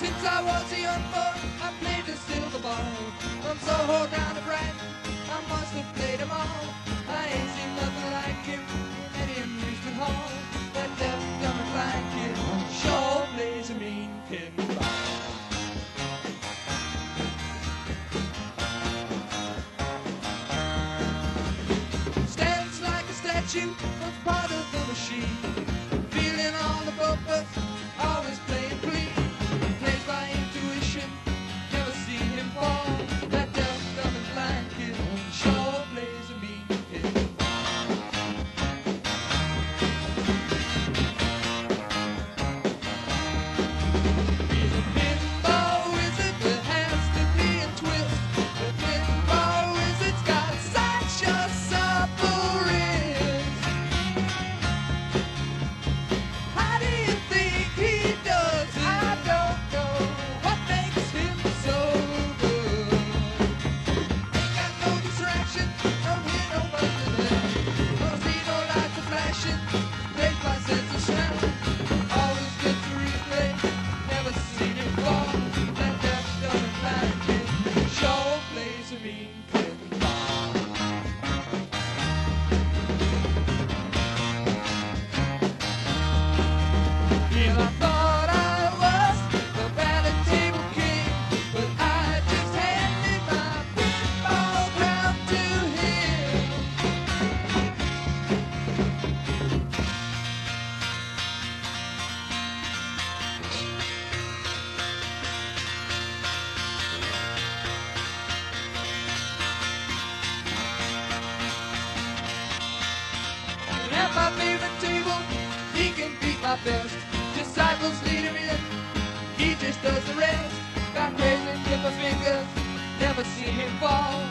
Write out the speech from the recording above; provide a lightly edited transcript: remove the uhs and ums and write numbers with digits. Since I was a young boy, I played the silver ball. From Soho down to Brighton, I must have played them all. I ain't seen nothing like him at the amusement hall. That deaf, dumb and blind kid sure plays a mean pinball. Stands like a statue, was part of the machine. Feeling on the purpose, always playing please. My favorite table, he can beat my best. Disciples lead him in, he just does the rest. Got razor, clip my fingers, never see him fall.